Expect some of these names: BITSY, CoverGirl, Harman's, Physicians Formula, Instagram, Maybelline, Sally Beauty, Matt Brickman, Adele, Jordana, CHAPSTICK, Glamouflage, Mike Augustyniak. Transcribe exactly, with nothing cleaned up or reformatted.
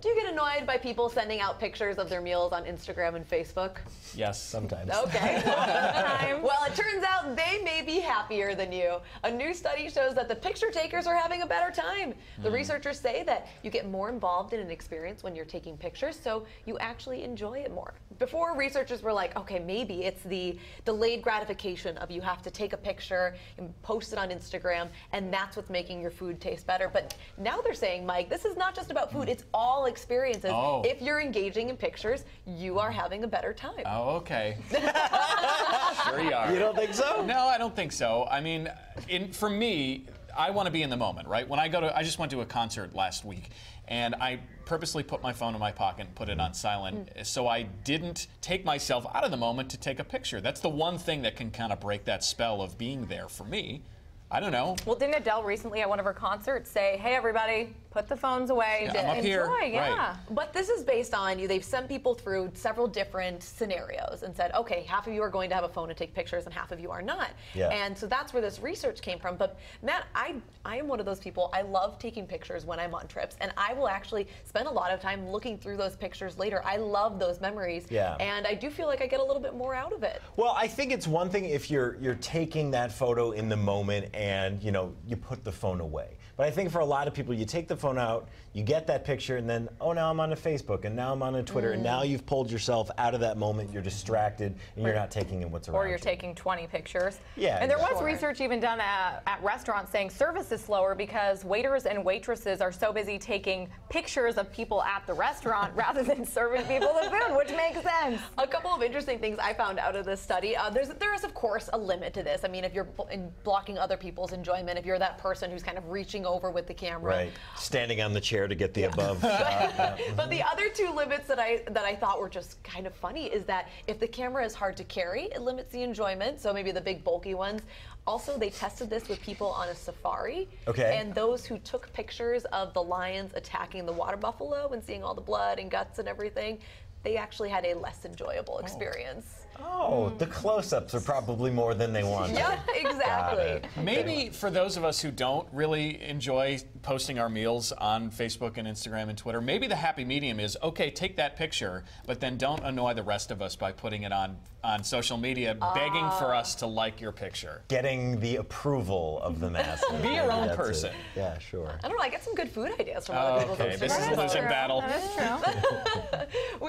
Do you get annoyed by people sending out pictures of their meals on Instagram and Facebook? Yes, sometimes. Okay. Well, it turns out they may be happier than you. A new study shows that the picture takers are having a better time. The mm. researchers say that you get more involved in an experience when you're taking pictures, so you actually enjoy it more. Before, researchers were like, okay, maybe it's the delayed gratification of you have to take a picture and post it on Instagram, and that's what's making your food taste better. But now they're saying, Mike, this is not just about food, it's all experiences. Oh. If you're engaging in pictures, you are having a better time. Oh, okay. Sure you are. You don't think so? No, I don't think so. I mean, in, for me, I want to be in the moment, right? When I go to, I just went to a concert last week, and I purposely put my phone in my pocket and put it on silent, mm. so I didn't take myself out of the moment to take a picture. That's the one thing that can kind of break that spell of being there for me. I don't know. Well, didn't Adele recently at one of her concerts say, hey, everybody, put the phones away. Yeah, I'm up Enjoy, here. yeah. Right. But this is based on, you. they've sent people through several different scenarios and said, okay, half of you are going to have a phone and take pictures and half of you are not. Yeah. And so that's where this research came from. But Matt, I, I am one of those people. I love taking pictures when I'm on trips, and I will actually spend a lot of time looking through those pictures later. I love those memories. Yeah. And I do feel like I get a little bit more out of it. Well, I think it's one thing if you're, you're taking that photo in the moment and, you know, you put the phone away. But I think for a lot of people, you take the phone out, you get that picture, and then, oh, now I'm on a Facebook, and now I'm on a Twitter, mm. and now you've pulled yourself out of that moment, you're distracted, and you're not taking in what's around you. Or you're taking twenty pictures. Yeah. And there was research even done at, at restaurants saying service is slower because waiters and waitresses are so busy taking pictures of people at the restaurant rather than serving people the food, which makes sense. A couple of interesting things I found out of this study. Uh, there's, there is, of course, a limit to this. I mean, if you're in blocking other people's enjoyment, if you're that person who's kind of reaching over with the camera. Right. Standing on the chair to get the yeah. above shot. Yeah. But the other two limits that I that I thought were just kind of funny is that if the camera is hard to carry, it limits the enjoyment. So maybe the big bulky ones. Also, they tested this with people on a safari. Okay. And those who took pictures of the lions attacking the water buffalo and seeing all the blood and guts and everything, they actually had a less enjoyable experience. Oh, mm. the close-ups are probably more than they want. Yeah, exactly. Maybe for those of us who don't really enjoy posting our meals on Facebook and Instagram and Twitter, maybe the happy medium is, okay, take that picture, but then don't annoy the rest of us by putting it on, on social media, uh, begging for us to like your picture. Getting the approval of the masses. Be your own person. It. Yeah, sure. I don't know, I get some good food ideas from other people. Okay, this is a losing battle. That is true.